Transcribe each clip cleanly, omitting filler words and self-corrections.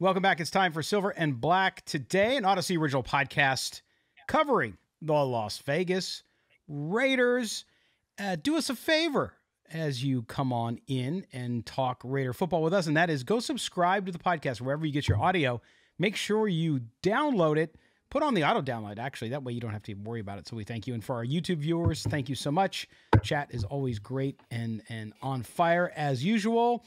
Welcome back. It's time for Silver and Black Today, an Odyssey original podcast covering the Las Vegas Raiders. Do us a favor as you come on in and talk Raider football with us, and that is go subscribe to the podcast wherever you get your audio. Make sure you download it. Put on the auto-download, actually. That way you don't have to worry about it. So we thank you. And for our YouTube viewers, thank you so much. Chat is always great and on fire as usual.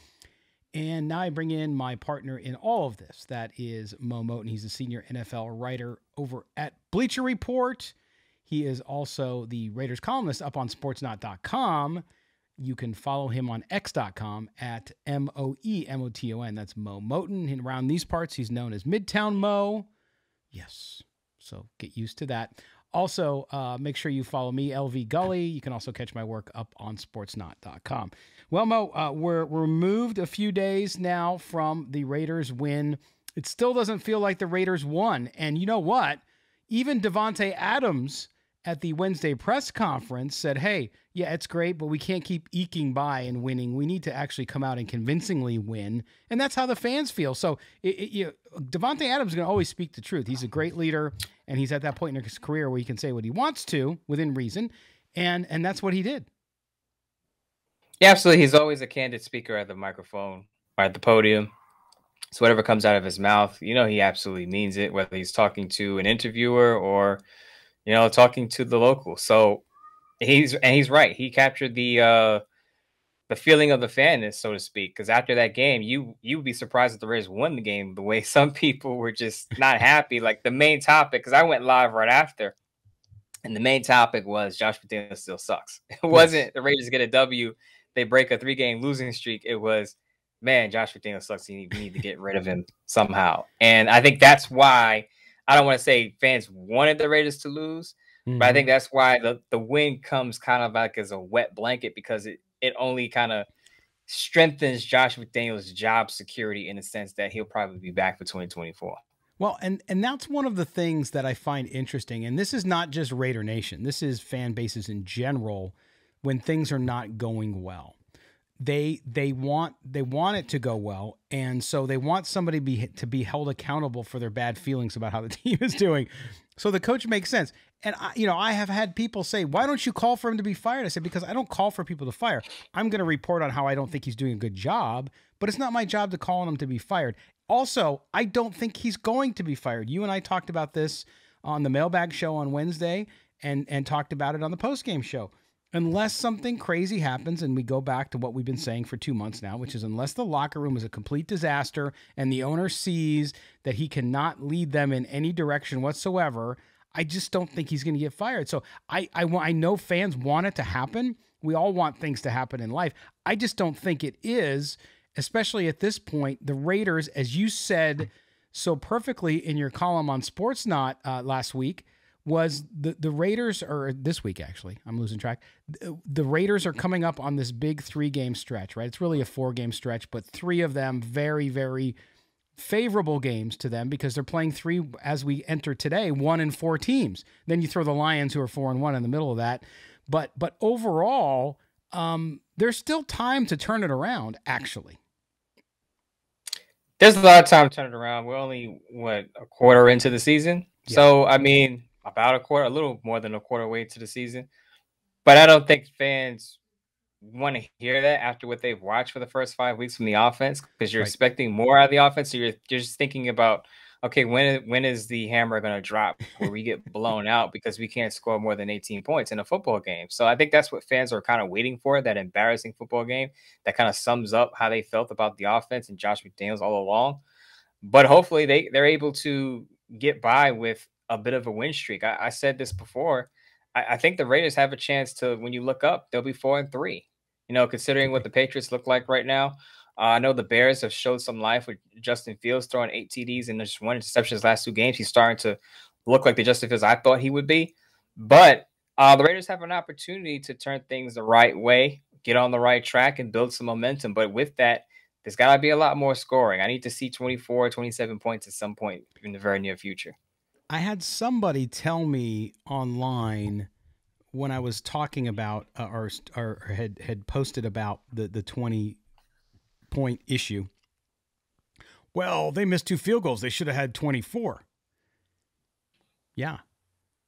And now I bring in my partner in all of this. That is Mo Moten. He's a senior NFL writer over at Bleacher Report. He is also the Raiders columnist up on SportsNaut.com. You can follow him on X.com at MoeMoton. That's Mo Moten. And around these parts, he's known as Midtown Mo. Yes. So get used to that. Also, make sure you follow me, LV Gully. You can also catch my work up on sportsnot.com. Well, Mo, we're removed a few days now from the Raiders win. It still doesn't feel like the Raiders won. And you know what? Even Davante Adams at the Wednesday press conference said, hey, yeah, it's great, but we can't keep eking by and winning. We need to actually come out and convincingly win. And that's how the fans feel. So Davante Adams is going to always speak the truth. He's a great leader, and he's at that point in his career where he can say what he wants to within reason, and that's what he did. Yeah, absolutely. He's always a candid speaker at the microphone or at the podium. So whatever comes out of his mouth, you know, he absolutely means it, whether he's talking to an interviewer or – you know, talking to the locals. So he's right. He captured the feeling of the fan, so to speak. Because after that game, you would be surprised if the Raiders won the game the way some people were just not happy. Like the main topic, because I went live right after, and the main topic was Josh McDaniels still sucks. It wasn't the Raiders get a W, they break a 3-game losing streak. It was, man, Josh McDaniels sucks. You need to get rid of him somehow. And I think that's why. I don't want to say fans wanted the Raiders to lose, but I think that's why the win comes kind of like as a wet blanket, because it only kind of strengthens Josh McDaniels' job security in the sense that he'll probably be back for 2024. Well, and that's one of the things that I find interesting. And this is not just Raider Nation. This is fan bases in general. When things are not going well, They want it to go well, and so they want somebody to be held accountable for their bad feelings about how the team is doing. So the coach makes sense. And I have had people say, "Why don't you call for him to be fired?" I said, "Because I don't call for people to fire. I'm going to report on how I don't think he's doing a good job, but it's not my job to call on him to be fired. Also, I don't think he's going to be fired." You and I talked about this on the mailbag show on Wednesday, and talked about it on the postgame show. Unless something crazy happens, and we go back to what we've been saying for 2 months now, which is unless the locker room is a complete disaster and the owner sees that he cannot lead them in any direction whatsoever, I just don't think he's going to get fired. So I know fans want it to happen. We all want things to happen in life. I just don't think it is, especially at this point. The Raiders, as you said so perfectly in your column on SportsNaut last week, was the Raiders, or this week actually, I'm losing track, the Raiders are coming up on this big 3-game stretch, right? It's really a 4-game stretch, but 3 of them very, very favorable games to them, because they're playing 3, as we enter today, 1-4 teams. Then you throw the Lions, who are 4-1 in the middle of that. But overall, there's still time to turn it around, actually. There's a lot of time to turn it around. We're only, what, a quarter into the season? Yeah. So, I mean, about a quarter, a little more than a quarter way to the season. But I don't think fans want to hear that after what they've watched for the first 5 weeks from the offense, because you're expecting more out of the offense. So you're just thinking about, okay, when is the hammer going to drop where we get blown out because we can't score more than 18 points in a football game? So I think that's what fans are kind of waiting for, that embarrassing football game that kind of sums up how they felt about the offense and Josh McDaniels all along. But hopefully they're able to get by with a bit of a win streak. I said this before. I think the Raiders have a chance to, when you look up, they'll be 4-3, you know, considering what the Patriots look like right now. I know the Bears have showed some life with Justin Fields throwing 8 TDs and just 1 interception his last 2 games. He's starting to look like the Justin Fields I thought he would be. But the Raiders have an opportunity to turn things the right way, get on the right track, and build some momentum. But with that, there's got to be a lot more scoring. I need to see 24, 27 points at some point in the very near future. I had somebody tell me online when I was talking about or had posted about the 20-point issue, Well, they missed 2 field goals. They should have had 24. Yeah.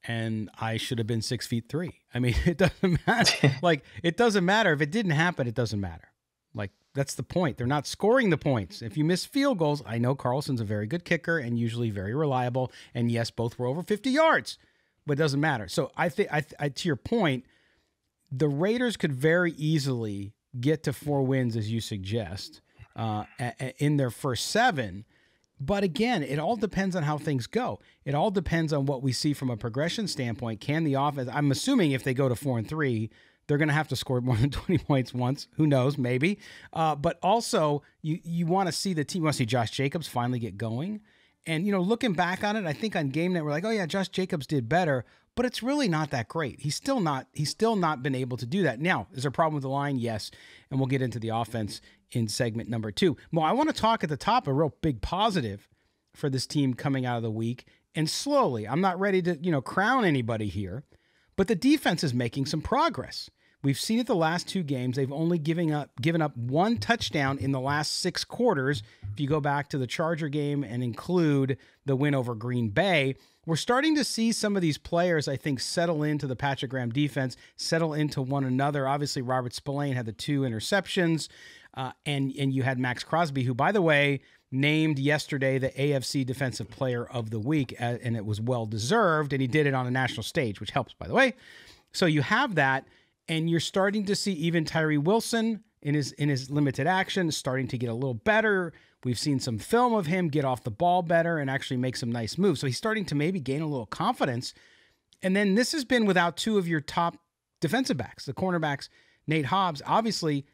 And I should have been 6'3". I mean, it doesn't matter. Like, it doesn't matter. If it didn't happen, it doesn't matter. Like, that's the point. They're not scoring the points. If you miss field goals, I know Carlson's a very good kicker and usually very reliable. And yes, both were over 50 yards, but it doesn't matter. So I think, to your point, the Raiders could very easily get to 4 wins, as you suggest, in their first 7. But again, it all depends on how things go. It all depends on what we see from a progression standpoint. Can the offense, I'm assuming if they go to 4 and 3, they're going to have to score more than 20 points once. Who knows? Maybe. But also, you want to see the team. You want to see Josh Jacobs finally get going. And, you know, looking back on it, I think on GameNet, we're like, oh, yeah, Josh Jacobs did better. But it's really not that great. He's still not been able to do that. Now, is there a problem with the line? Yes. And we'll get into the offense in segment number 2. Mo, I want to talk at the top a real big positive for this team coming out of the week. And slowly, I'm not ready to, you know, crown anybody here, but the defense is making some progress. We've seen it the last 2 games. They've only given up 1 touchdown in the last 6 quarters. If you go back to the Charger game and include the win over Green Bay, we're starting to see some of these players, I think, settle into the Patrick Graham defense, settle into one another. Obviously, Robert Spillane had the 2 interceptions, and you had Max Crosby, who, by the way, named yesterday the AFC Defensive Player of the Week, and it was well-deserved, and he did it on a national stage, which helps, by the way. So you have that, and you're starting to see even Tyree Wilson in his limited action starting to get a little better. We've seen some film of him get off the ball better and actually make some nice moves. So he's starting to maybe gain a little confidence. And then this has been without 2 of your top defensive backs, the cornerbacks, Nate Hobbs, obviously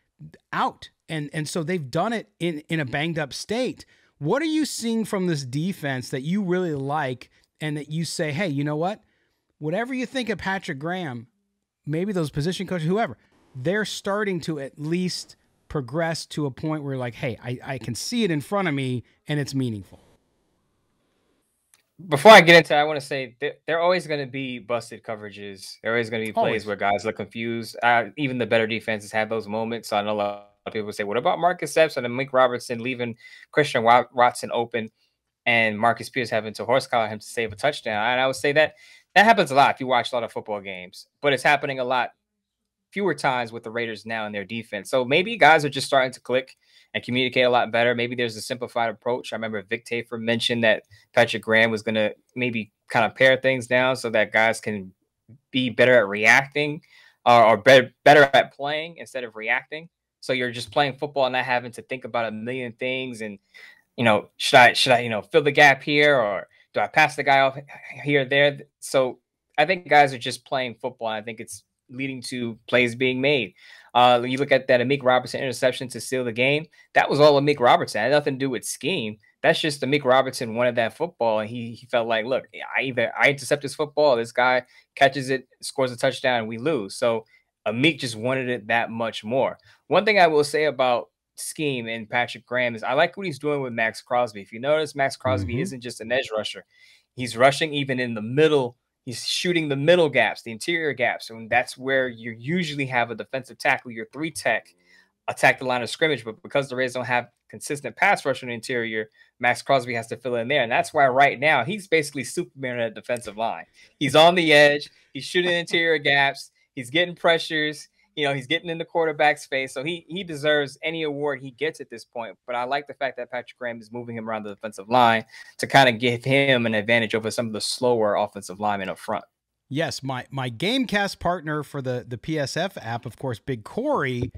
out. And so they've done it in a banged up state. What are you seeing from this defense that you really like and that you say, hey, you know what? Whatever you think of Patrick Graham, maybe those position coaches, whoever, they're starting to at least progress to a point where, like, hey, I can see it in front of me and it's meaningful. Before I get into it, I want to say they're always going to be busted coverages. There are always going to be plays where guys look confused. Even the better defenses have those moments. So I know a lot of people say, what about Marcus Epps and Amik Robertson leaving Christian Watson open and Marcus Peters having to horsecollar him to save a touchdown? And I would say that happens a lot if you watch a lot of football games, but it's happening a lot fewer times with the Raiders now in their defense. So maybe guys are just starting to click and communicate a lot better. Maybe there's a simplified approach. I remember Vic Tafer mentioned that Patrick Graham was going to maybe kind of pare things down so that guys can be better at reacting or better at playing instead of reacting. So you're just playing football and not having to think about a million things. And, you know, should I, you know, fill the gap here, or do I pass the guy off here or there? So I think guys are just playing football. And I think it's leading to plays being made. You look at that Amik Robertson interception to seal the game. That was all Amik Robertson. It had nothing to do with scheme. That's just Amik Robertson wanted that football, and he felt like, look, I intercept this football, this guy catches it, scores a touchdown, and we lose. So Amik just wanted it that much more. One thing I will say about scheme and Patrick Graham is I like what he's doing with Max Crosby. If you notice, Max Crosby isn't just an edge rusher. He's rushing even in the middle. He's shooting the middle gaps, the interior gaps, and that's where you usually have a defensive tackle, your 3-tech, attack the line of scrimmage. But because the Raiders don't have consistent pass rush on the interior, Max Crosby has to fill in there, and that's why right now he's basically Superman at the defensive line. He's on the edge. He's shooting interior gaps. He's getting pressures. You know, he's getting in the quarterback's face, so he deserves any award he gets at this point. But I like the fact that Patrick Graham is moving him around the defensive line to kind of give him an advantage over some of the slower offensive linemen up front. Yes, my GameCast partner for the PSF app, of course, Big Corey,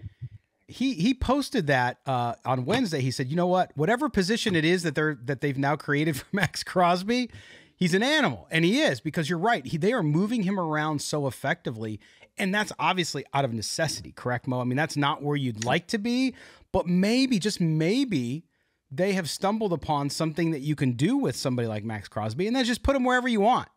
he posted that on Wednesday. He said, you know what? Whatever position it is that they've now created for Max Crosby, he's an animal, and he is, because you're right. They are moving him around so effectively. And that's obviously out of necessity, correct, Mo? I mean, that's not where you'd like to be, but maybe, just maybe, they have stumbled upon something that you can do with somebody like Max Crosby, and then just put him wherever you want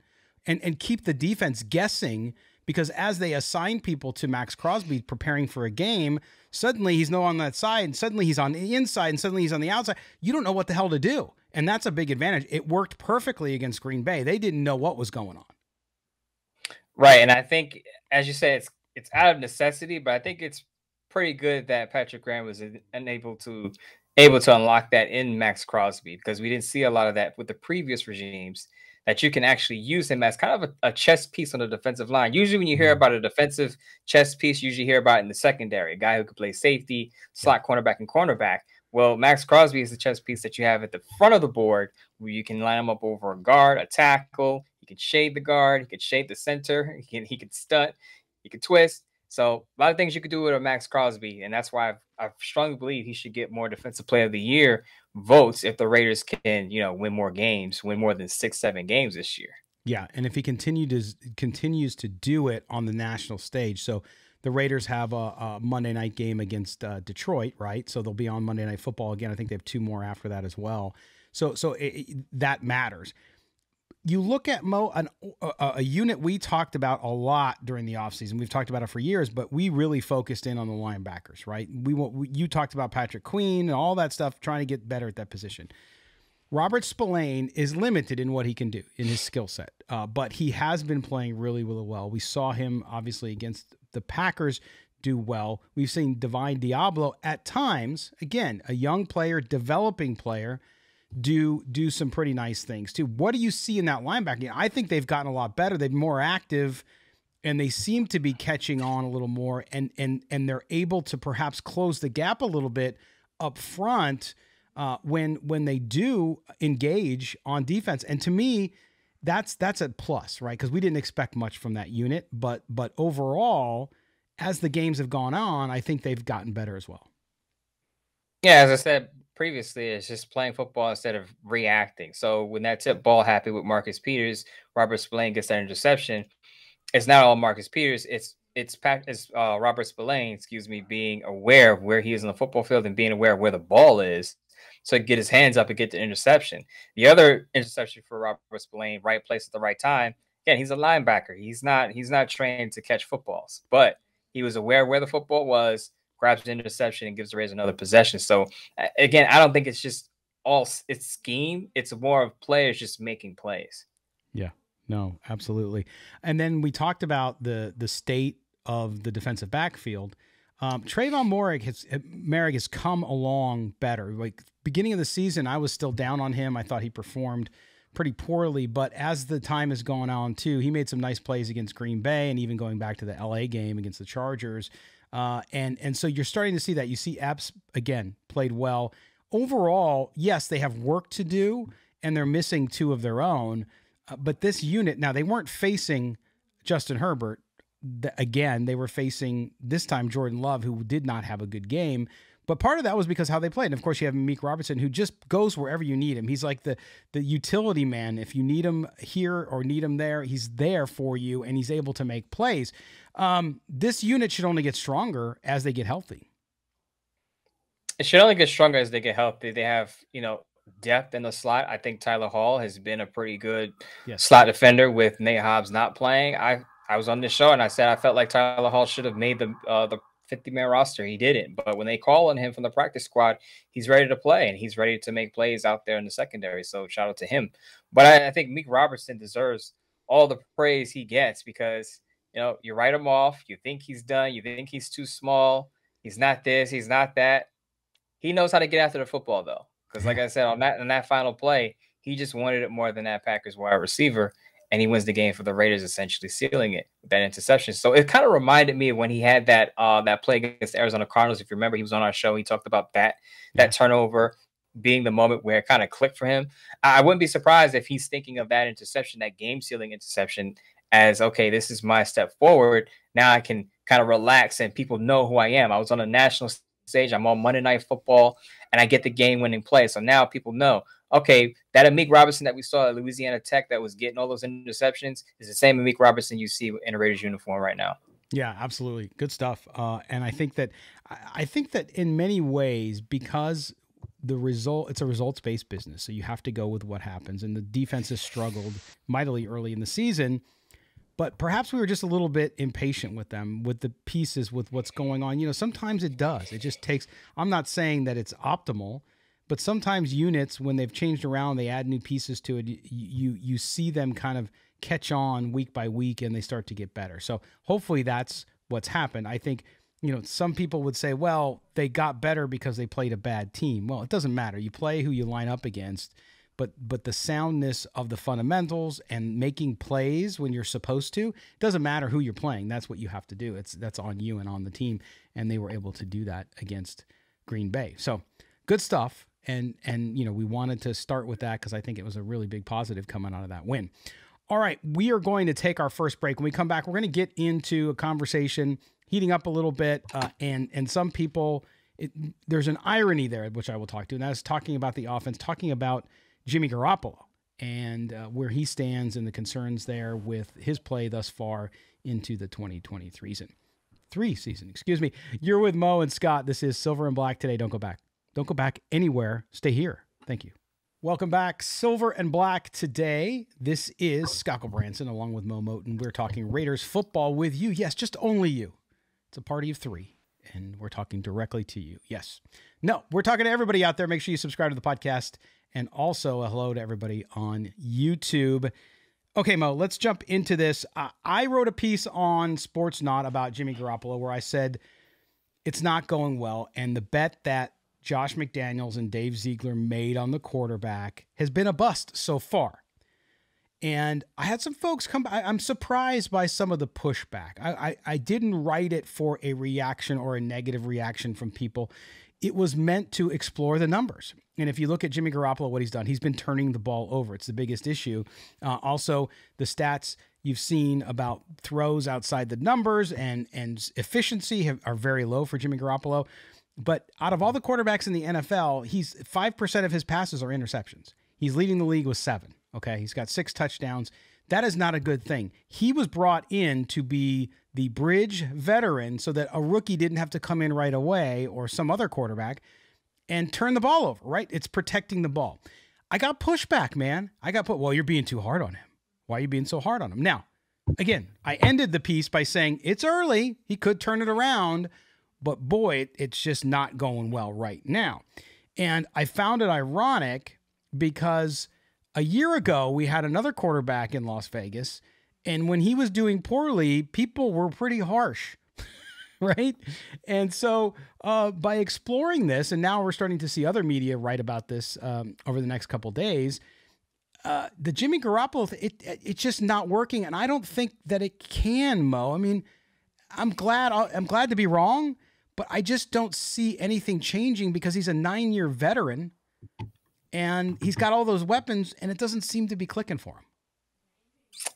and keep the defense guessing, because as they assign people to Max Crosby preparing for a game, suddenly he's no on that side, and suddenly he's on the inside, and suddenly he's on the outside. You don't know what the hell to do, and that's a big advantage. It worked perfectly against Green Bay. They didn't know what was going on. Right, and I think, as you say, it's out of necessity, but I think it's pretty good that Patrick Graham was unable to able to unlock that in Max Crosby, because we didn't see a lot of that with the previous regimes, that you can actually use him as kind of a chess piece on the defensive line. Usually when you hear about a defensive chess piece, you usually hear about it in the secondary, a guy who could play safety, slot cornerback, and cornerback. Well, Max Crosby is the chess piece that you have at the front of the board, where you can line him up over a guard, a tackle. You can shade the guard. You can shade the center. He can stunt. He can twist. So a lot of things you could do with a Max Crosby, and that's why I strongly believe he should get more Defensive Player of the Year votes if the Raiders can, you know, win more games, win more than 6-7 games this year. Yeah, and if he continues to do it on the national stage. So the Raiders have a Monday night game against Detroit, right? So they'll be on Monday Night Football again. I think they have two more after that as well. So that matters. You look at, Mo, a unit we talked about a lot during the offseason. We've talked about it for years, but we really focused in on the linebackers, right? You talked about Patrick Queen and all that stuff, trying to get better at that position. Robert Spillane is limited in what he can do in his skill set, but he has been playing really, really well. We saw him, obviously, against the Packers do well. We've seen Divine Diablo at times, again, a young player, developing player, do some pretty nice things too. What do you see in that linebacking? I think they've gotten a lot better. They've been more active, and they seem to be catching on a little more, and they're able to perhaps close the gap a little bit up front when they do engage on defense. And to me, that's a plus, right? Because we didn't expect much from that unit, but overall, as the games have gone on, I think they've gotten better as well. Yeah, as I said previously, it's just playing football instead of reacting. So when that tip ball happened with Marcus Peters, Robert Spillane gets that interception. It's not all Marcus Peters. It's Robert Spillane, excuse me, being aware of where he is in the football field and being aware of where the ball is, so he can get his hands up and get the interception. The other interception for Robert Spillane, right place at the right time. Again, he's a linebacker. He's not trained to catch footballs, but he was aware where the football was, grabs an interception, and gives the Raiders another possession. So again, I don't think it's just all it's scheme. It's more of players just making plays. Yeah, no, absolutely. And then we talked about the state of the defensive backfield. Trayvon Merrick has come along better. Like beginning of the season, I was still down on him. I thought he performed pretty poorly, but as the time has gone on too, he made some nice plays against Green Bay and even going back to the LA game against the Chargers. And so you're starting to see that. You see Epps, again, played well. Overall, yes, they have work to do, and they're missing two of their own. But this unit, now they weren't facing Justin Herbert. Again, they were facing, this time, Jordan Love, who did not have a good game. But part of that was because how they played. And, of course, you have Amik Robertson, who just goes wherever you need him. He's like the utility man. If you need him here or need him there, he's there for you, and he's able to make plays. This unit should only get stronger as they get healthy. It should only get stronger as they get healthy. They have, you know, depth in the slot. I think Tyler Hall has been a pretty good slot defender with Nate Hobbs not playing. I was on this show and I said I felt like Tyler Hall should have made the 50-man roster. He didn't. But when they call on him from the practice squad, he's ready to play, and he's ready to make plays out there in the secondary. So shout out to him. But I think Amik Robertson deserves all the praise he gets because – you know, you write him off. You think he's done. You think he's too small. He's not this. He's not that. He knows how to get after the football, though. Because, like I said, on that final play, he just wanted it more than that Packers wide receiver, and he wins the game for the Raiders, essentially sealing it with that interception. So it kind of reminded me of when he had that play against the Arizona Cardinals. If you remember, he was on our show. He talked about that turnover being the moment where it kind of clicked for him. I wouldn't be surprised if he's thinking of that interception, that game-sealing interception, as, okay, this is my step forward. Now I can kind of relax and people know who I am. I was on a national stage. I'm on Monday Night Football, and I get the game-winning play. So now people know, okay, that Amik Robertson that we saw at Louisiana Tech that was getting all those interceptions is the same Amik Robertson you see in a Raiders uniform right now. Yeah, absolutely. Good stuff. And I think that in many ways, because it's a results-based business, so you have to go with what happens. And the defense has struggled mightily early in the season. But perhaps we were just a little bit impatient with them, with the pieces, with what's going on. You know, sometimes it does. It just takes – I'm not saying that it's optimal, but sometimes units, when they've changed around, they add new pieces to it, you see them kind of catch on week by week, and they start to get better. So hopefully that's what's happened. I think you know, some people would say, well, they got better because they played a bad team. Well, it doesn't matter. You play who you line up against, but the soundness of the fundamentals and making plays when you're supposed to, it doesn't matter who you're playing. That's what you have to do. That's on you and on the team. And they were able to do that against Green Bay. So good stuff. And you know, we wanted to start with that because I think it was a really big positive coming out of that win. All right, we are going to take our first break. When we come back, we're going to get into a conversation heating up a little bit, and some people, there's an irony there, which I will talk to, and that is talking about the offense, talking about Jimmy Garoppolo and where he stands and the concerns there with his play thus far into the 2023 season. Excuse me. You're with Mo and Scott. This is Silver and Black Today. Don't go back. Don't go back anywhere. Stay here. Thank you. Welcome back. Silver and Black Today. This is Scott Gulbransen along with Mo Moten. We're talking Raiders football with you. Yes, just only you. It's a party of three, and we're talking directly to you. Yes. No, we're talking to everybody out there. Make sure you subscribe to the podcast, and also a hello to everybody on YouTube. Okay, Mo, let's jump into this. I wrote a piece on SportsNaut about Jimmy Garoppolo where I said it's not going well, and the bet that Josh McDaniels and Dave Ziegler made on the quarterback has been a bust so far. And I had some folks come by. I'm surprised by some of the pushback. I didn't write it for a reaction or a negative reaction from people. It was meant to explore the numbers. And if you look at Jimmy Garoppolo, what he's done, he's been turning the ball over. It's the biggest issue. Also, the stats you've seen about throws outside the numbers and efficiency are very low for Jimmy Garoppolo. But out of all the quarterbacks in the NFL, he's 5% of his passes are interceptions. He's leading the league with 7. Okay, he's got 6 touchdowns. That is not a good thing. He was brought in to be the bridge veteran so that a rookie didn't have to come in right away or some other quarterback and turn the ball over, right? It's protecting the ball. I got pushback, man. I got put, well, you're being too hard on him. Why are you being so hard on him? Now, again, I ended the piece by saying it's early. He could turn it around. But boy, it's just not going well right now. And I found it ironic because a year ago, we had another quarterback in Las Vegas. And when he was doing poorly, people were pretty harsh, right? And so by exploring this, and now we're starting to see other media write about this over the next couple of days, the Jimmy Garoppolo, it's just not working. And I don't think that it can, Mo. I mean, I'm glad to be wrong. But I just don't see anything changing because he's a 9-year veteran and he's got all those weapons and it doesn't seem to be clicking for him.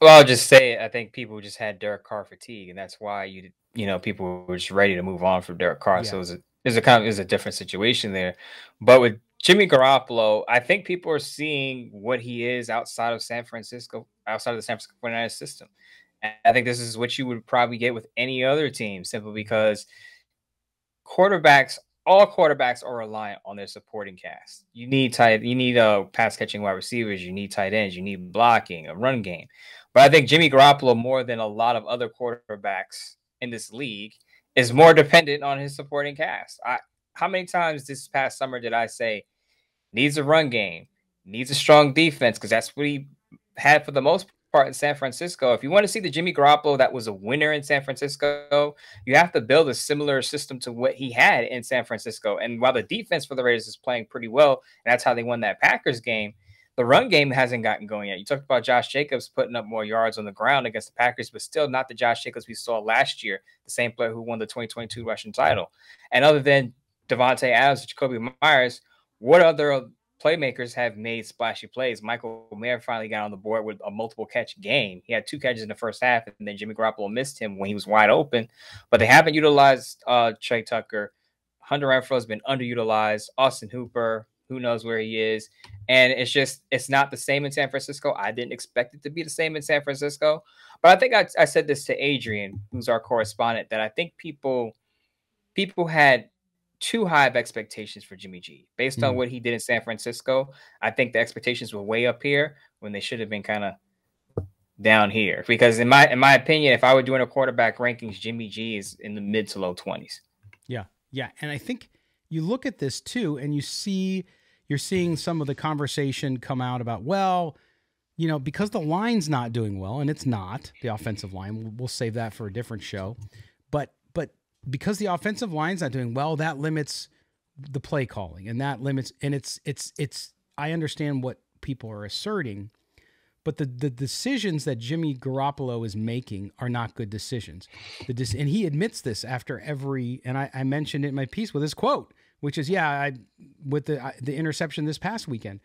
Well, I'll just say, I think people just had Derek Carr fatigue, and that's why you know, people were just ready to move on from Derek Carr. Yeah. So it was a different situation there. But with Jimmy Garoppolo, I think people are seeing what he is outside of San Francisco, outside of the San Francisco 49ers system. And I think this is what you would probably get with any other team, simply because all quarterbacks are reliant on their supporting cast. You need pass catching wide receivers, you need tight ends, you need blocking, a run game. But I think Jimmy Garoppolo, more than a lot of other quarterbacks in this league, is more dependent on his supporting cast. How many times this past summer did I say needs a run game, needs a strong defense, because that's what he had for the most part in San Francisco. If you want to see the Jimmy Garoppolo that was a winner in San Francisco, you have to build a similar system to what he had in San Francisco. And while the defense for the Raiders is playing pretty well, and that's how they won that Packers game, the run game hasn't gotten going yet. You talked about Josh Jacobs putting up more yards on the ground against the Packers, but still not the Josh Jacobs we saw last year, the same player who won the 2022 rushing title. And other than Davante Adams, Jakobi Meyers, what other playmakers have made splashy plays? Michael Mayer finally got on the board with a multiple catch game. He had 2 catches in the first half, and then Jimmy Garoppolo missed him when he was wide open. But they haven't utilized Tre Tucker. Hunter Renfrow has been underutilized. Austin Hooper, who knows where he is. And it's not the same in San Francisco. I didn't expect it to be the same in San Francisco. But I think I said this to Adrian, who's our correspondent, that I think people had too high of expectations for Jimmy G based on what he did in San Francisco. I think the expectations were way up here when they should have been kind of down here, because in my opinion, if I were doing a quarterback rankings, Jimmy G is in the mid to low 20s. Yeah. Yeah. And I think you look at this too, and you're seeing some of the conversation come out about, well, you know, because the line's not doing well, and it's not the offensive line, we'll save that for a different show. But because the offensive line's not doing well, that limits the play calling, and that limits, and it's I understand what people are asserting, but the decisions that Jimmy Garoppolo is making are not good decisions. And he admits this after every, and I mentioned it in my piece with his quote, which is, yeah, with the interception this past weekend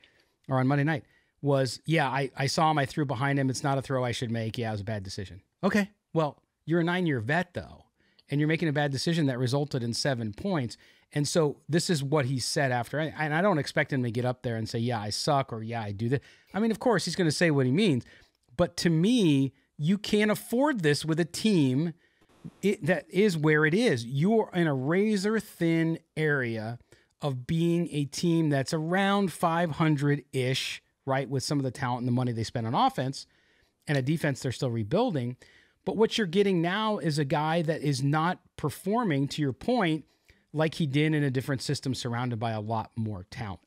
or on Monday night was, yeah, I saw him, I threw behind him. It's not a throw I should make. Yeah, it was a bad decision. Okay, well, you're a 9-year vet though, and you're making a bad decision that resulted in 7 points. And so this is what he said after, and I don't expect him to get up there and say, yeah, I suck, or yeah, I do this. I mean, of course, he's going to say what he means. But to me, you can't afford this with a team that is where it is. You're in a razor-thin area of being a team that's around 500-ish, right, with some of the talent and the money they spend on offense, and a defense they're still rebuilding. But what you're getting now is a guy that is not performing, to your point, like he did in a different system surrounded by a lot more talent.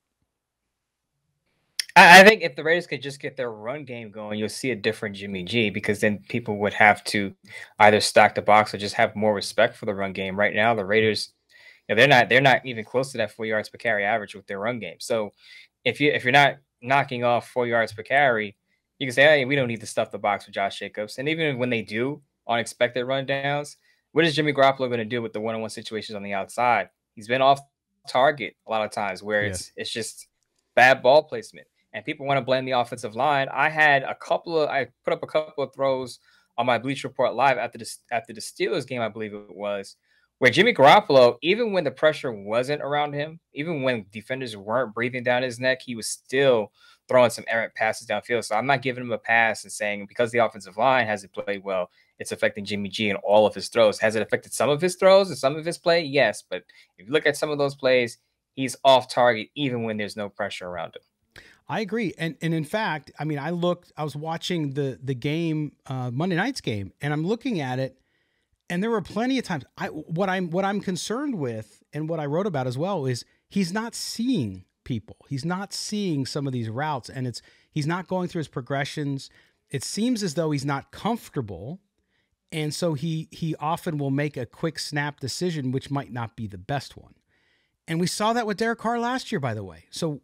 I think if the Raiders could just get their run game going, you'll see a different Jimmy G, because then people would have to either stack the box or just have more respect for the run game. Right now, the Raiders, you know, they're not even close to that 4 yards per carry average with their run game. So if you're not knocking off 4 yards per carry, you can say, hey, we don't need to stuff the box with Josh Jacobs. And even when they do unexpected rundowns, what is Jimmy Garoppolo going to do with the one-on-one situations on the outside? He's been off target a lot of times, where it's just bad ball placement. And people want to blame the offensive line. I put up a couple of throws on my Bleacher Report live after the Steelers game, I believe it was, where Jimmy Garoppolo, even when the pressure wasn't around him, even when defenders weren't breathing down his neck, he was still throwing some errant passes downfield. So I'm not giving him a pass and saying because the offensive line hasn't played well, it's affecting Jimmy G and all of his throws. Has it affected some of his throws and some of his play? Yes, but if you look at some of those plays, he's off target even when there's no pressure around him. I agree. And in fact, I mean, I was watching the game, Monday night's game, and I'm looking at it, and there were plenty of times what I'm concerned with, and what I wrote about as well, is he's not seeing people. He's not seeing some of these routes, and he's not going through his progressions. It seems as though he's not comfortable, and so he often will make a quick snap decision, which might not be the best one. And we saw that with Derek Carr last year, by the way. So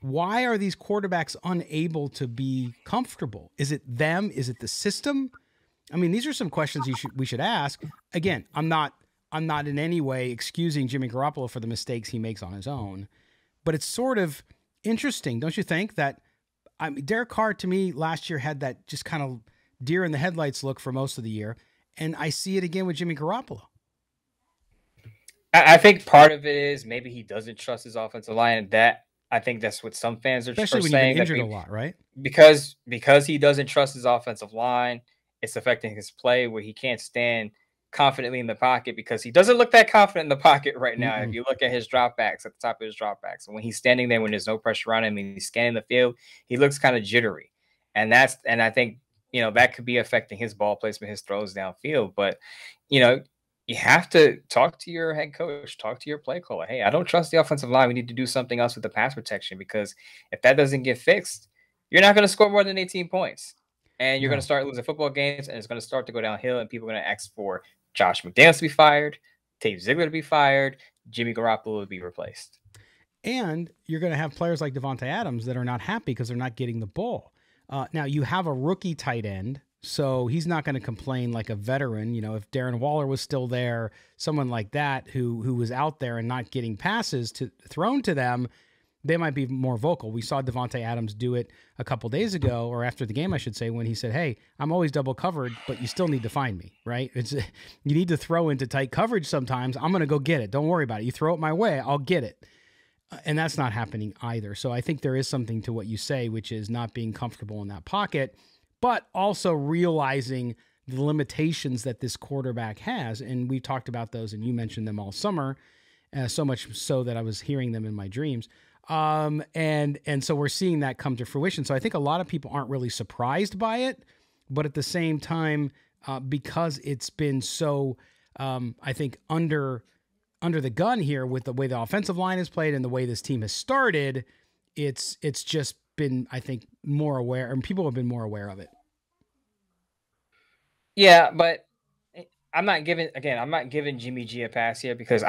why are these quarterbacks unable to be comfortable? Is it them? Is it the system? I mean, these are some questions we should ask. Again, I'm not in any way excusing Jimmy Garoppolo for the mistakes he makes on his own. But it's sort of interesting, don't you think, that Derek Carr, to me, last year had that just kind of deer-in-the-headlights look for most of the year, and I see it again with Jimmy Garoppolo. I think part of it is maybe he doesn't trust his offensive line, and I think that's what some fans are saying. Especially when you've been injured a lot, right? Because he doesn't trust his offensive line, it's affecting his play, where he can't stand confidently in the pocket, because he doesn't look that confident in the pocket right now. If you look at his dropbacks, at the top of his dropbacks, when he's standing there, when there's no pressure on him and he's scanning the field, he looks kind of jittery. And I think, you know, that could be affecting his ball placement, his throws downfield. But, you know, you have to talk to your head coach, talk to your play caller. Hey, I don't trust the offensive line. We need to do something else with the pass protection, because if that doesn't get fixed, you're not going to score more than 18 points. And you're going to start losing football games, and it's going to start to go downhill, and people are going to ask for Josh McDaniels to be fired, Dave Ziegler to be fired, Jimmy Garoppolo to be replaced. And you're going to have players like Davante Adams that are not happy because they're not getting the ball. Now, you have a rookie tight end, so he's not going to complain like a veteran. You know, if Darren Waller was still there, someone like that who was out there and not getting passes thrown to them, they might be more vocal. We saw Davante Adams do it a couple days ago, or after the game, I should say, when he said, hey, I'm always double covered, but you still need to find me, right? You need to throw into tight coverage sometimes. I'm going to go get it. Don't worry about it. You throw it my way, I'll get it. And that's not happening either. So I think there is something to what you say, which is not being comfortable in that pocket, but also realizing the limitations that this quarterback has. And we've talked about those, and you mentioned them all summer, so much so that I was hearing them in my dreams. And so we're seeing that come to fruition. So I think a lot of people aren't really surprised by it, but at the same time, because it's been so, I think under the gun here with the way the offensive line is played and the way this team has started, it's just been, I think, more aware, and people have been more aware of it. Yeah, but I'm not giving Jimmy G a pass here because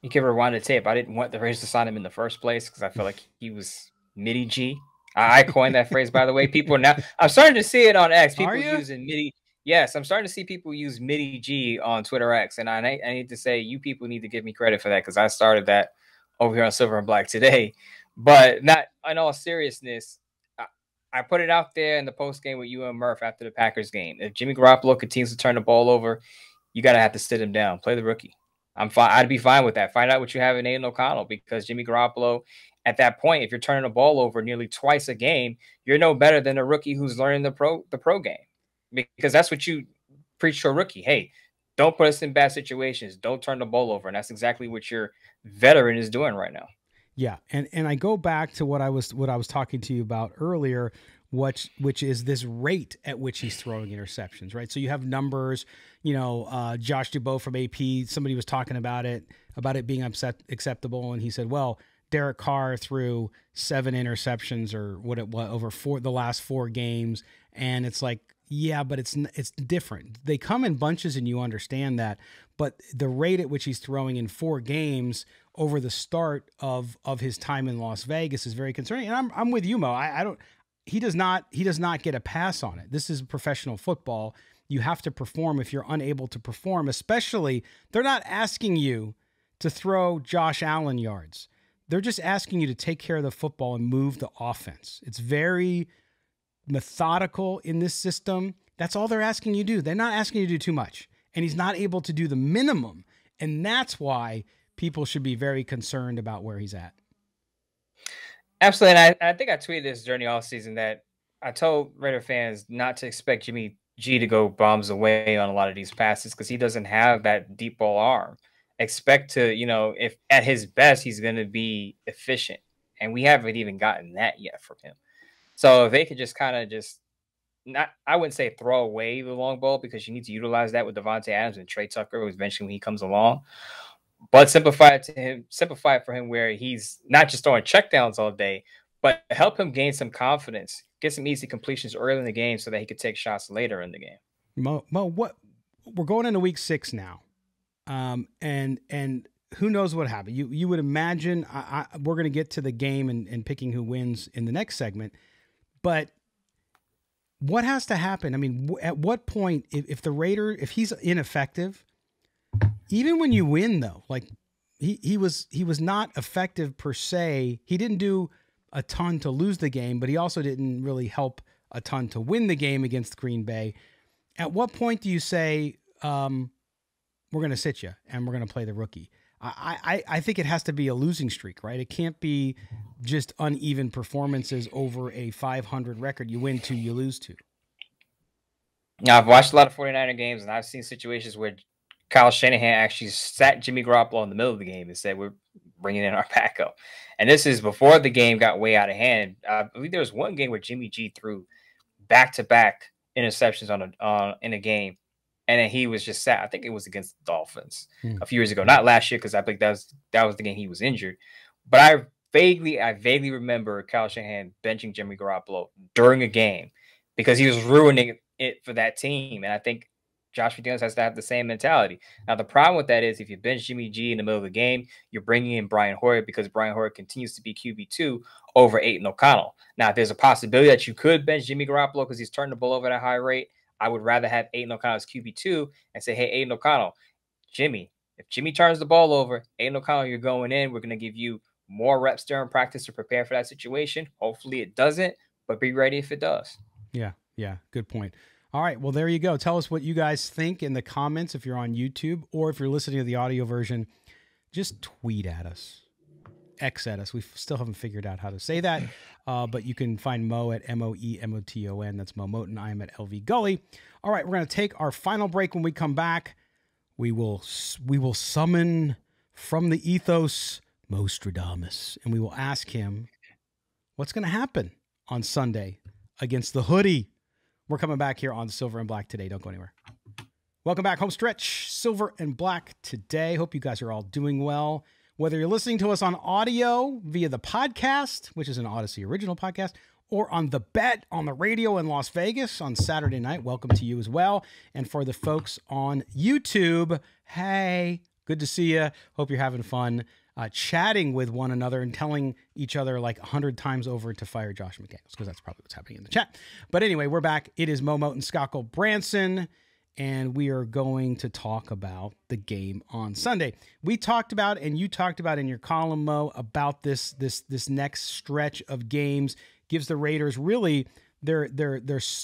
you can rewind the tape. I didn't want the Raiders to sign him in the first place because I feel like he was midi G. I coined that phrase, by the way. People are now, I'm starting to see it on X. People using midi. Yes, I'm starting to see people use midi G on Twitter X, and I need to say you people need to give me credit for that because I started that over here on Silver and Black Today. But not in all seriousness, I put it out there in the post game with you and Murph after the Packers game. If Jimmy Garoppolo continues to turn the ball over, you gotta have to sit him down. Play the rookie. I'm fine. I'd be fine with that. Find out what you have in Aiden O'Connell because Jimmy Garoppolo, at that point, if you're turning the ball over nearly twice a game, you're no better than a rookie who's learning the pro game because that's what you preach to a rookie. Hey, don't put us in bad situations. Don't turn the ball over, and that's exactly what your veteran is doing right now. Yeah, and I go back to what I was talking to you about earlier, which is this rate at which he's throwing interceptions, right? So you have numbers, you know, Josh Dubow from AP, somebody was talking about it being acceptable, and he said, well, Derek Carr threw 7 interceptions or over the last four games, and it's like, yeah, but it's different. They come in bunches, and you understand that, but the rate at which he's throwing in 4 games over the start of his time in Las Vegas is very concerning. And I'm with you, Mo. He does not get a pass on it. This is professional football. You have to perform. If you're unable to perform, especially, they're not asking you to throw Josh Allen yards. They're just asking you to take care of the football and move the offense. It's very methodical in this system. That's all they're asking you to do. They're not asking you to do too much. And he's not able to do the minimum. And that's why people should be very concerned about where he's at. Absolutely. And I think I tweeted this during the offseason that I told Raider fans not to expect Jimmy G to go bombs away on a lot of these passes because he doesn't have that deep ball arm. Expect to, you know, if at his best, he's going to be efficient. And we haven't even gotten that yet from him. So if they could just kind of just not, I wouldn't say throw away the long ball because you need to utilize that with Davante Adams and Tre Tucker eventually when he comes along. But simplify it for him where he's not just throwing checkdowns all day, but help him gain some confidence, get some easy completions early in the game so that he could take shots later in the game. Mo, what we're going into week 6 now, and who knows what happened? You would imagine we're going to get to the game and picking who wins in the next segment, but what has to happen? I mean, at what point if the Raider he's ineffective? Even when you win, though, like he was not effective per se. He didn't do a ton to lose the game, but he also didn't really help a ton to win the game against Green Bay. At what point do you say, we're going to sit you and we're going to play the rookie? I think it has to be a losing streak, right? It can't be just uneven performances over a 500 record. You win 2, you lose 2. Now, I've watched a lot of 49er games, and I've seen situations where Kyle Shanahan actually sat Jimmy Garoppolo in the middle of the game and said, we're bringing in our backup. And this is before the game got way out of hand. I believe there was one game where Jimmy G threw back-to-back interceptions in a game, and then he was just sat. I think it was against the Dolphins a few years ago. Not last year because I think that was the game he was injured. But I vaguely remember Kyle Shanahan benching Jimmy Garoppolo during a game because he was ruining it for that team. And I think Josh McDaniels has to have the same mentality. Now, the problem with that is if you bench Jimmy G in the middle of the game, you're bringing in Brian Hoyer because Brian Hoyer continues to be QB2 over Aiden O'Connell. Now, if there's a possibility that you could bench Jimmy Garoppolo because he's turning the ball over at a high rate, I would rather have Aiden O'Connell as QB2 and say, hey, Aiden O'Connell, Jimmy, if Jimmy turns the ball over, Aiden O'Connell, you're going in. We're going to give you more reps during practice to prepare for that situation. Hopefully it doesn't, but be ready if it does. Yeah, good point. All right, well, there you go. Tell us what you guys think in the comments if you're on YouTube or if you're listening to the audio version. Just tweet at us, X at us. We still haven't figured out how to say that, but you can find Mo at MOEMOTON. That's Mo Moten. I am at LV Gully. All right, we're going to take our final break. When we come back, we will summon from the ethos Mostradamus, and we will ask him what's going to happen on Sunday against the hoodie. We're coming back here on Silver and Black Today. Don't go anywhere. Welcome back. Home stretch, Silver and Black Today. Hope you guys are all doing well. Whether you're listening to us on audio via the podcast, which is an Odyssey original podcast, or on The Bet on the radio in Las Vegas on Saturday night. Welcome to you as well. And for the folks on YouTube, hey, good to see you. Hope you're having fun chatting with one another and telling each other like 100 times over to fire Josh McDaniels, because that's probably what's happening in the chat. But anyway, we're back. It is Mo Moten, Scott Gulbransen, and we are going to talk about the game on Sunday. We talked about, and you talked about in your column, Mo, about this next stretch of games. Gives the Raiders really their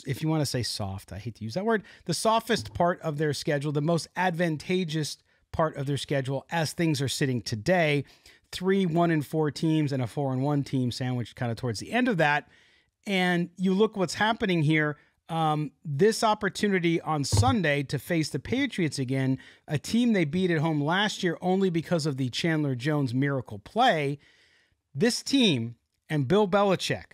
if you want to say soft, I hate to use that word, the softest part of their schedule, the most advantageous part of their schedule as things are sitting today. 3 1-4 teams and a 4-1 team sandwiched kind of towards the end of that. And you look what's happening here. This opportunity on Sunday to face the Patriots again, a team they beat at home last year only because of the Chandler Jones miracle play. This team and Bill Belichick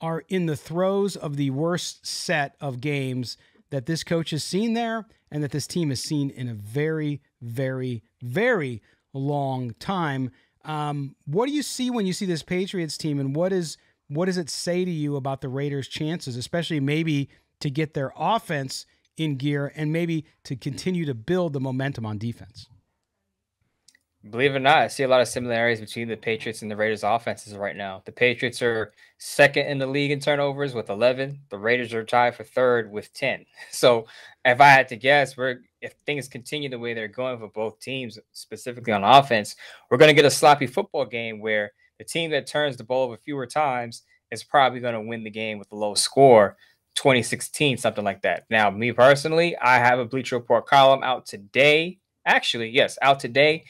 are in the throes of the worst set of games that this coach has seen there and that this team has seen in a very, very, very long time. What do you see when you see this Patriots team, and what does it say to you about the Raiders' chances, especially maybe to get their offense in gear and maybe to continue to build the momentum on defense? Believe it or not, I see a lot of similarities between the Patriots and the Raiders' offenses right now. The Patriots are second in the league in turnovers with 11. The Raiders are tied for third with 10. So if I had to guess, if things continue the way they're going for both teams, specifically on offense, we're going to get a sloppy football game where the team that turns the ball over fewer times is probably going to win the game with a low score, 20-16, something like that. Now, me personally, I have a Bleacher Report column out today. Actually, yes, out today.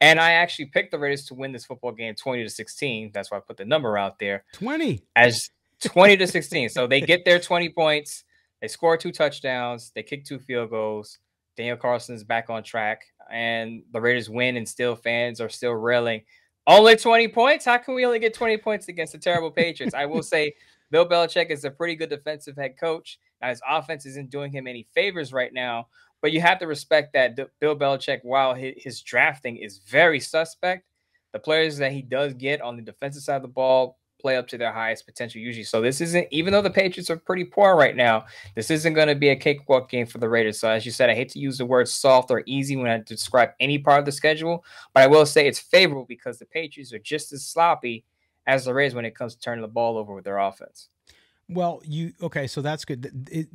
And I actually picked the Raiders to win this football game 20-16. That's why I put the number out there. 20. As 20-16. So they get their 20 points. They score 2 touchdowns. They kick 2 field goals. Daniel Carlson's back on track. And the Raiders win, and still fans are still railing. Only 20 points? How can we only get 20 points against the terrible Patriots? I will say Bill Belichick is a pretty good defensive head coach. Now, his offense isn't doing him any favors right now. But you have to respect that Bill Belichick, while his drafting is very suspect, the players that he does get on the defensive side of the ball play up to their highest potential usually. So this isn't, even though the Patriots are pretty poor right now, this isn't going to be a cakewalk game for the Raiders. So as you said, I hate to use the word soft or easy when I describe any part of the schedule, but I will say it's favorable because the Patriots are just as sloppy as the Raiders when it comes to turning the ball over with their offense. Well, okay, so that's good.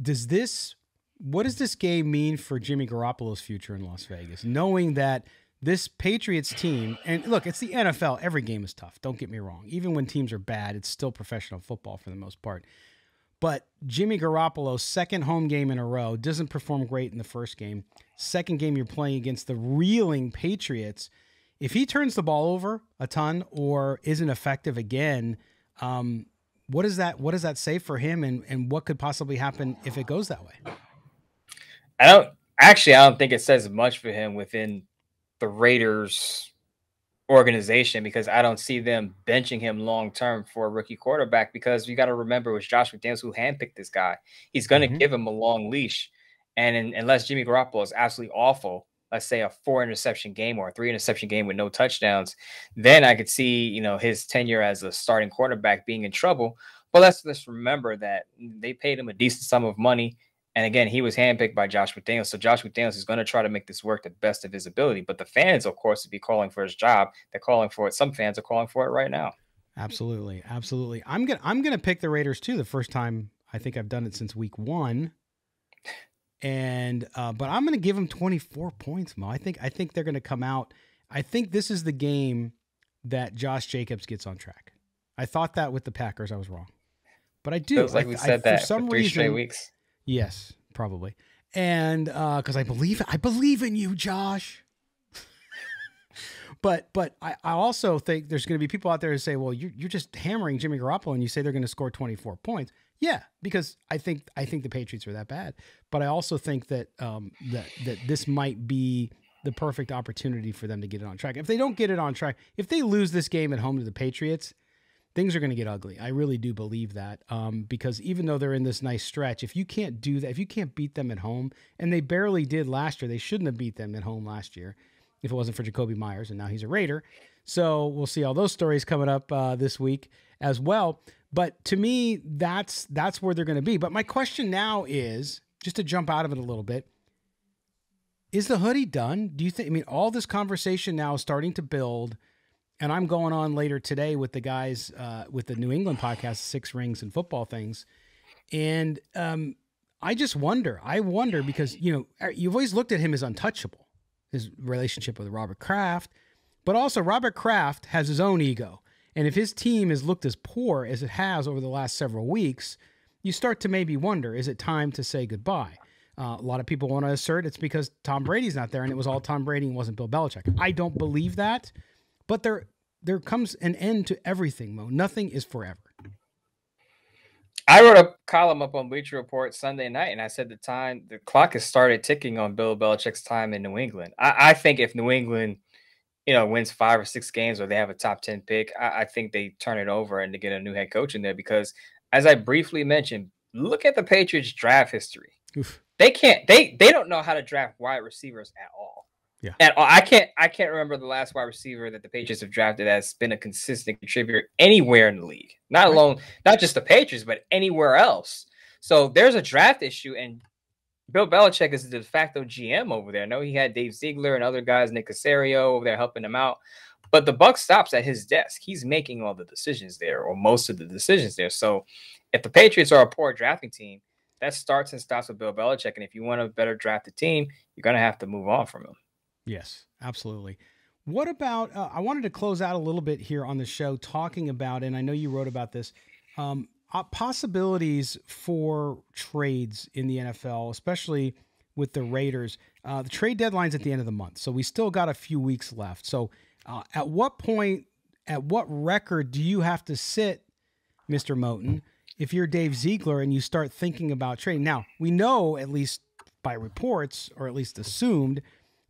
What does this game mean for Jimmy Garoppolo's future in Las Vegas? Knowing that this Patriots team, and look, it's the NFL. Every game is tough. Don't get me wrong. Even when teams are bad, it's still professional football for the most part. But Jimmy Garoppolo's second home game in a row doesn't perform great in the first game. Second game you're playing against the reeling Patriots. If he turns the ball over a ton or isn't effective again, what does that say for him, and what could possibly happen if it goes that way? I don't think it says much for him within the Raiders organization, because I don't see them benching him long term for a rookie quarterback, because you got to remember it was Josh McDaniels who handpicked this guy. He's going to give him a long leash. And unless Jimmy Garoppolo is absolutely awful, let's say a 4-interception game or a 3-interception game with no touchdowns, then I could see, you know, his tenure as a starting quarterback being in trouble. But let's remember that they paid him a decent sum of money. And again, he was handpicked by Josh McDaniels. So Josh McDaniels is going to try to make this work the best of his ability. But the fans, of course, would be calling for his job. They're calling for it. Some fans are calling for it right now. Absolutely. Absolutely. I'm gonna pick the Raiders too. The first time I think I've done it since week 1. And but I'm gonna give them 24 points, Mo. I think they're gonna come out. I think this is the game that Josh Jacobs gets on track. I thought that with the Packers, I was wrong. But I do. Feels like we said that for some reason, 3 straight weeks. Yes, probably. And because I believe in you, Josh. but I also think there's going to be people out there who say, well, you're just hammering Jimmy Garoppolo and you say they're going to score 24 points. Yeah, because I think the Patriots are that bad. But I also think that that this might be the perfect opportunity for them to get it on track. If they don't get it on track, if they lose this game at home to the Patriots, things are going to get ugly. I really do believe that, because even though they're in this nice stretch, if you can't do that, if you can't beat them at home, and they barely did last year, they shouldn't have beat them at home last year if it wasn't for Jakobi Meyers, and now he's a Raider. So we'll see all those stories coming up this week. as well. But to me, that's where they're going to be. But my question now is, just to jump out of it a little bit, is the hoodie done? Do you think, I mean, all this conversation now is starting to build, and I'm going on later today with the guys with the New England podcast, Six Rings and Football Things. And I just wonder, because, you know, you've always looked at him as untouchable, his relationship with Robert Kraft, but also Robert Kraft has his own ego. And if his team has looked as poor as it has over the last several weeks, you start to maybe wonder, is it time to say goodbye? A lot of people want to assert it's because Tom Brady's not there and it was all Tom Brady and wasn't Bill Belichick. I don't believe that, but there comes an end to everything, Mo. Nothing is forever. I wrote a column up on Bleacher Report Sunday night, and I said the clock has started ticking on Bill Belichick's time in New England. I think if New England, you know, wins 5 or 6 games or they have a top 10 pick, I think they turn it over and they get a new head coach in there because, as I briefly mentioned, look at the Patriots' draft history. Oof. They can't. They don't know how to draft wide receivers at all. Yeah. At all. I can't remember the last wide receiver that the Patriots have drafted that's been a consistent contributor anywhere in the league. Not alone, not just the Patriots, but anywhere else. So there's a draft issue, and Bill Belichick is the de facto GM over there. I know he had Dave Ziegler and other guys, Nick Caserio over there helping him out, but the buck stops at his desk. He's making all the decisions there, or most of the decisions there. So if the Patriots are a poor drafting team, that starts and stops with Bill Belichick. And if you want to better draft the team, you're going to have to move on from him. Yes, absolutely. What about, I wanted to close out a little bit here on the show talking about, and I know you wrote about this, possibilities for trades in the NFL, especially with the Raiders. The trade deadline's at the end of the month, so we still got a few weeks left. So at what point, at what record do you have to sit, Mr. Moten, if you're Dave Ziegler and you start thinking about trading? Now, we know, at least by reports, or at least assumed,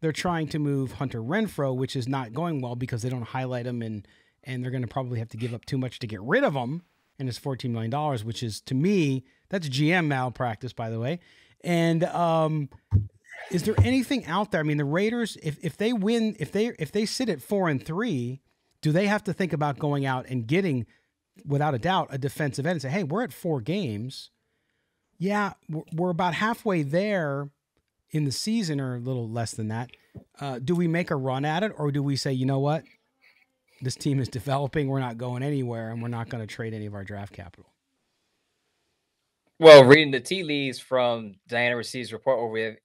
they're trying to move Hunter Renfrow, which is not going well because they don't highlight him, and they're going to probably have to give up too much to get rid of him, and it's $14 million, which is, to me, that's GM malpractice, by the way. And is there anything out there? I mean, the Raiders, if they win, if they sit at 4-3, do they have to think about going out and getting, without a doubt, a defensive end and say, hey, we're at 4 games. Yeah, we're about halfway there in the season, or a little less than that. Do we make a run at it, or do we say, you know what, this team is developing, we're not going anywhere, and we're not going to trade any of our draft capital? Well, reading the tea leaves from Diana Rossi's report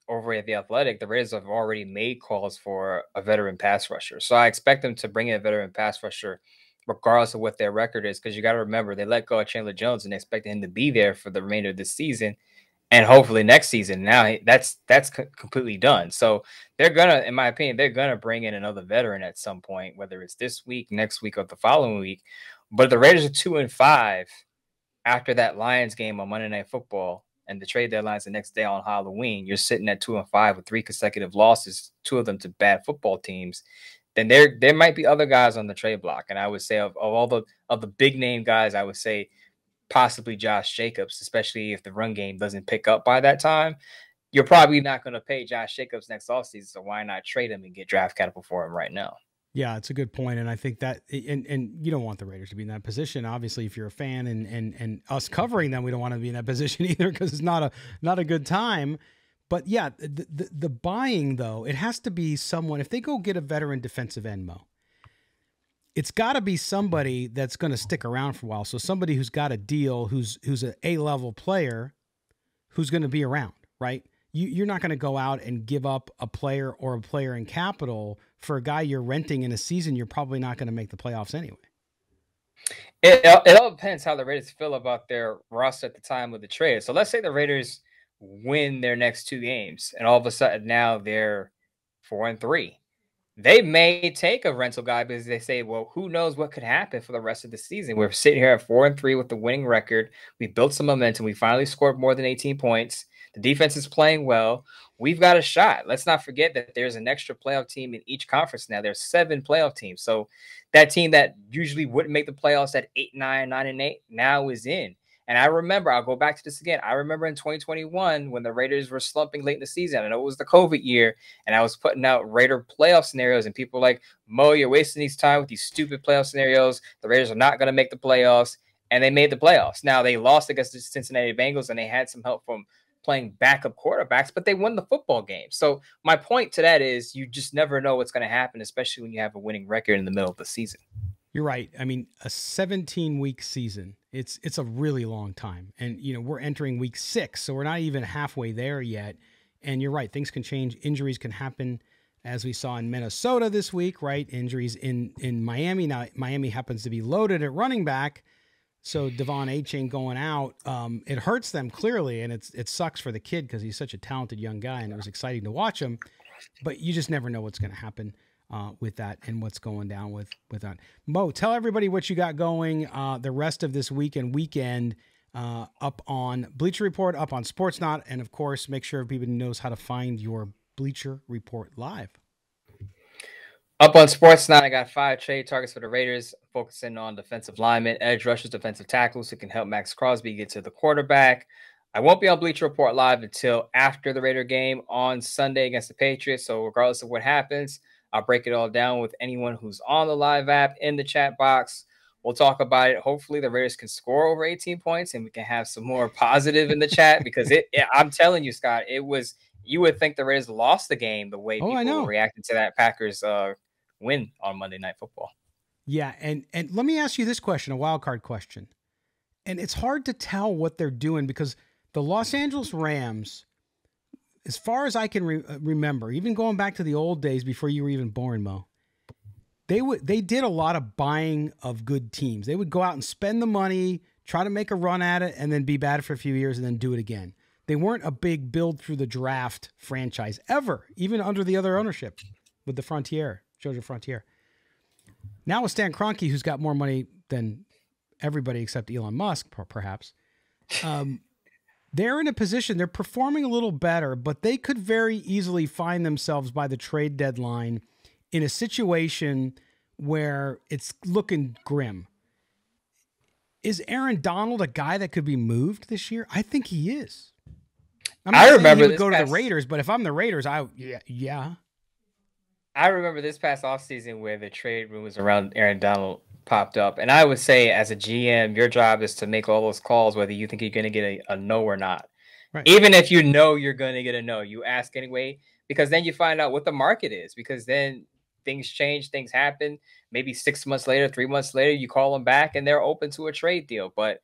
over at The Athletic, the Raiders have already made calls for a veteran pass rusher. So I expect them to bring in a veteran pass rusher regardless of what their record is, because you got to remember, they let go of Chandler Jones and expected him to be there for the remainder of the season and hopefully next season. Now that's completely done. So they're going to, in my opinion, they're going to bring in another veteran at some point, whether it's this week, next week, or the following week. But the Raiders are 2-5 after that Lions game on Monday Night Football, and the trade deadline's the next day on Halloween. You're sitting at 2-5 with 3 consecutive losses, 2 of them to bad football teams. Then there might be other guys on the trade block. And I would say of all the big name guys, I would say possibly Josh Jacobs, especially if the run game doesn't pick up by that time. You're probably not going to pay Josh Jacobs next offseason, so why not trade him and get draft capital for him right now? Yeah, it's a good point. And I think that and you don't want the Raiders to be in that position. Obviously, if you're a fan and us covering them, we don't want to be in that position either, because it's not a good time. But yeah, the buying, though, it has to be someone. If they go get a veteran defensive end, Mo, it's got to be somebody that's going to stick around for a while. So somebody who's got a deal, who's an A-level player, who's going to be around, right? You're not going to go out and give up a player or a player in capital for a guy you're renting in a season. You're probably not going to make the playoffs anyway. It all depends how the Raiders feel about their roster at the time of the trade. So let's say the Raiders win their next 2 games, and all of a sudden now they're 4-3. They may take a rental guy because they say, well, who knows what could happen for the rest of the season. We're sitting here at 4-3 with the winning record. We built some momentum. We finally scored more than 18 points. The defense is playing well. We've got a shot. Let's not forget that there's an extra playoff team in each conference now. There's 7 playoff teams. So that team that usually wouldn't make the playoffs at 8, 9, 9, and 8 now is in. And I remember, I'll go back to this again. I remember in 2021 when the Raiders were slumping late in the season. I know it was the COVID year, and I was putting out Raider playoff scenarios, and people were like, Mo, you're wasting these time with these stupid playoff scenarios. The Raiders are not going to make the playoffs, and they made the playoffs. Now, they lost against the Cincinnati Bengals, and they had some help from playing backup quarterbacks, but they won the football game. So my point to that is you just never know what's going to happen, especially when you have a winning record in the middle of the season. You're right. I mean, a 17-week season, it's a really long time. And, you know, we're entering week 6, so we're not even halfway there yet. And you're right. Things can change. Injuries can happen, as we saw in Minnesota this week, right? Injuries in Miami. Now, Miami happens to be loaded at running back. So Devon Achane going out, it hurts them clearly. And it sucks for the kid because he's such a talented young guy, and it was exciting to watch him. But you just never know what's going to happen with that and what's going down with that. Mo, tell everybody what you got going the rest of this week and weekend up on Bleacher Report, up on SportsNaut, and of course, make sure everybody knows how to find your Bleacher Report live. Up on SportsNaut, I got 5 trade targets for the Raiders, focusing on defensive linemen, edge rushers, defensive tackles who can help Max Crosby get to the quarterback. I won't be on Bleacher Report live until after the Raider game on Sunday against the Patriots, so regardless of what happens, I'll break it all down with anyone who's on the live app in the chat box. We'll talk about it. Hopefully the Raiders can score over 18 points and we can have some more positive in the chat, because I'm telling you, Scott, it was, you would think the Raiders lost the game the way people were reacting to that Packers win on Monday Night Football. Yeah. And let me ask you this question, a wild card question. And it's hard to tell what they're doing, because the Los Angeles Rams, as far as I can remember, even going back to the old days before you were even born, Mo, they did a lot of buying of good teams. They would go out and spend the money, try to make a run at it, and then be bad for a few years and then do it again. They weren't a big build through the draft franchise ever, even under the other ownership with the Frontier, Georgia Frontier. Now with Stan Kroenke, who's got more money than everybody except Elon Musk, perhaps, they're in a position, they're performing a little better, but they could very easily find themselves by the trade deadline in a situation where it's looking grim. Is Aaron Donald a guy that could be moved this year? I think he is. I remember he would go to the Raiders, but if I'm the Raiders, I remember this past offseason where the trade rumors around Aaron Donald popped up. And I would say, as a GM, your job is to make all those calls, whether you think you're going to get a no or not. Right. Even if you know you're going to get a no, you ask anyway, because then you find out what the market is, because then things change, things happen. Maybe 6 months later, 3 months later, you call them back and they're open to a trade deal. But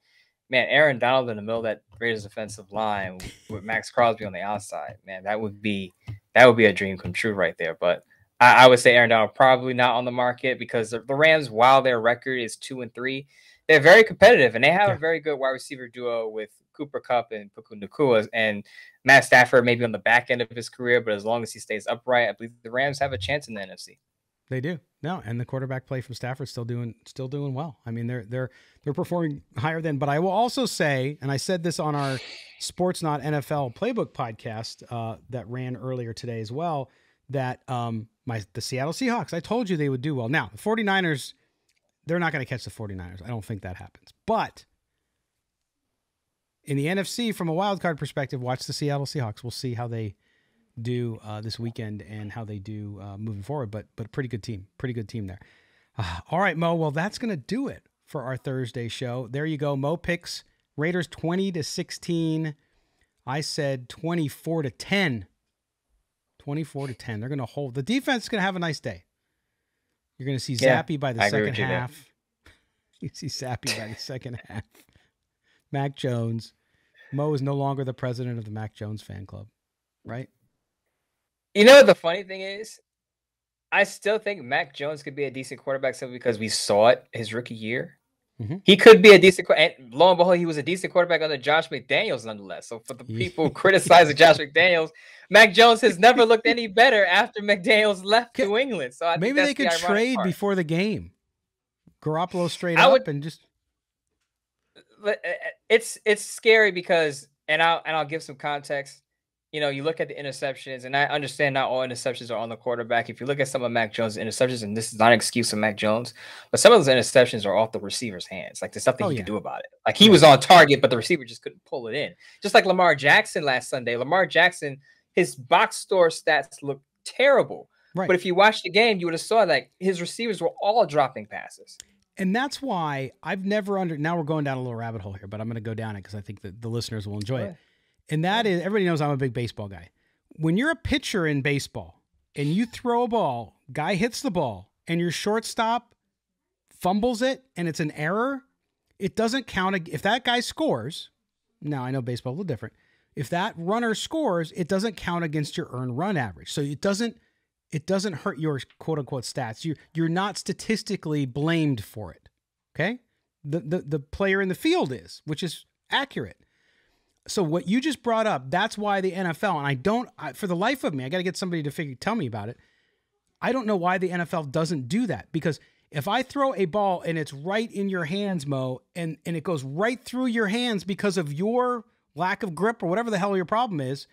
man, Aaron Donald in the middle of that Raiders defensive line with Max Crosby on the outside, man, that would be a dream come true right there. But I would say Aaron Donald probably not on the market, because the Rams, while their record is 2-3, they're very competitive, and they have a very good wide receiver duo with Cooper Kupp and Puka Nacua, and Matt Stafford maybe on the back end of his career, but as long as he stays upright, I believe the Rams have a chance in the NFC. They do. No, and the quarterback play from Stafford's still doing well. I mean, they're performing higher than. But I will also say, and I said this on our SportsNaut NFL Playbook podcast that ran earlier today as well, that the Seattle Seahawks, I told you they would do well. Now, the 49ers, they're not going to catch the 49ers. I don't think that happens. But in the NFC, from a wild card perspective, watch the Seattle Seahawks. We'll see how they do this weekend and how they do moving forward. But pretty good team there. All right, Mo. Well, that's going to do it for our Thursday show. There you go. Mo picks Raiders 20-16. I said 24-10. 24-10. They're going to hold. The defense is going to have a nice day. You're going to see Zappy by the second half. You see Zappy by the second half. Mac Jones. Mo is no longer the president of the Mac Jones fan club, right? You know what the funny thing is? I still think Mac Jones could be a decent quarterback simply because we saw it his rookie year. Mm-hmm. He could be a decent quarterback. And lo and behold, he was a decent quarterback under Josh McDaniels nonetheless. So for the people criticizing Josh McDaniels, Mac Jones has never looked any better after McDaniels left New England. So maybe they could trade before the game. Garoppolo straight up and just... It's scary because, and I'll give some context, you know, you look at the interceptions, and I understand not all interceptions are on the quarterback. If you look at some of Mac Jones' interceptions, and this is not an excuse for Mac Jones, but some of those interceptions are off the receiver's hands. Like, there's nothing you can do about it. Like, he was on target, but the receiver just couldn't pull it in. Just like Lamar Jackson last Sunday. Lamar Jackson, his box score stats looked terrible. Right. But if you watched the game, you would have saw, like, his receivers were all dropping passes. And that's why I've never now we're going down a little rabbit hole here, but I'm going to go down it because I think that the listeners will enjoy it. And that is, everybody knows I'm a big baseball guy. When you're a pitcher in baseball and you throw a ball, guy hits the ball, and your shortstop fumbles it and it's an error, it doesn't count. If that guy scores, now I know baseball is a little different. If that runner scores, it doesn't count against your earned run average. So it doesn't hurt your quote-unquote stats. You're not statistically blamed for it, okay? The player in the field is, which is accurate. So what you just brought up, that's why the NFL, and for the life of me, I got to get somebody to tell me about it. I don't know why the NFL doesn't do that, because if I throw a ball and it's right in your hands, Mo, and it goes right through your hands because of your lack of grip or whatever the hell your problem is,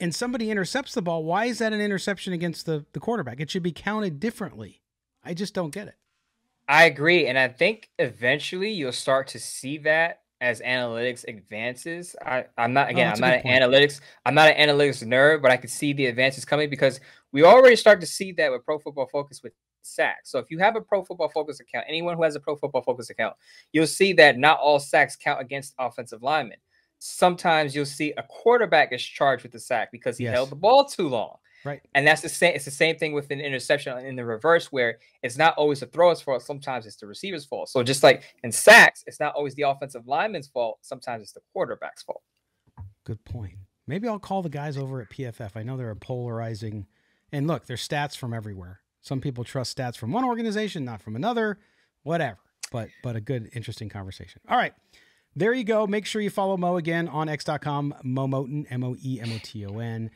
and somebody intercepts the ball, why is that an interception against the quarterback? It should be counted differently. I just don't get it. I agree, and I think eventually you'll start to see that as analytics advances. I'm not an analytics nerd, but I can see the advances coming because we already start to see that with Pro Football Focus with sacks. So if you have a Pro Football Focus account, anyone who has a Pro Football Focus account, you'll see that not all sacks count against offensive linemen. Sometimes you'll see a quarterback is charged with the sack because he held the ball too long. Right. And that's the same. It's the same thing with an interception in the reverse, where it's not always the thrower's fault. Sometimes it's the receiver's fault. So just like in sacks, it's not always the offensive lineman's fault. Sometimes it's the quarterback's fault. Good point. Maybe I'll call the guys over at PFF. I know they're a polarizing. And look, there's stats from everywhere. Some people trust stats from one organization, not from another, whatever. But a good, interesting conversation. All right. There you go. Make sure you follow Mo again on x.com, Mo Moten, M-O-E-M-O-T-O-N.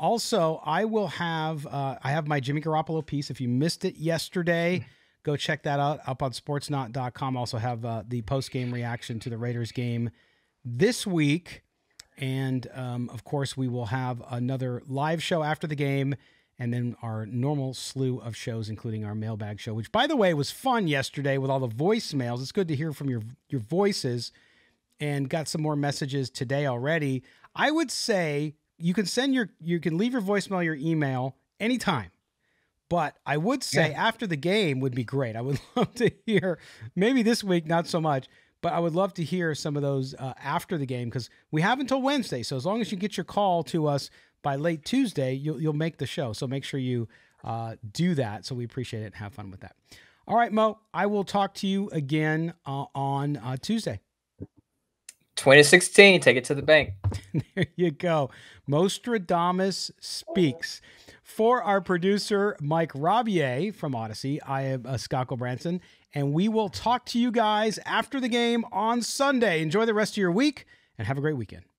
Also, I have my Jimmy Garoppolo piece. If you missed it yesterday, go check that out up on sportsnaut.com. Also have the post-game reaction to the Raiders game this week. And, of course, we will have another live show after the game and then our normal slew of shows, including our mailbag show, which, by the way, was fun yesterday with all the voicemails. It's good to hear from your voices, and got some more messages today already. I would say you can leave your voicemail, your email anytime. But I would say after the game would be great. I would love to hear, maybe this week, not so much, but I would love to hear some of those after the game, because we have until Wednesday. So as long as you get your call to us by late Tuesday, you'll make the show. So make sure you do that. So we appreciate it and have fun with that. All right, Mo, I will talk to you again on Tuesday. 2016, take it to the bank. There you go. Mostradamus Speaks. For our producer, Mike Robier from Odyssey, I am Scott Gulbransen, and we will talk to you guys after the game on Sunday. Enjoy the rest of your week, and have a great weekend.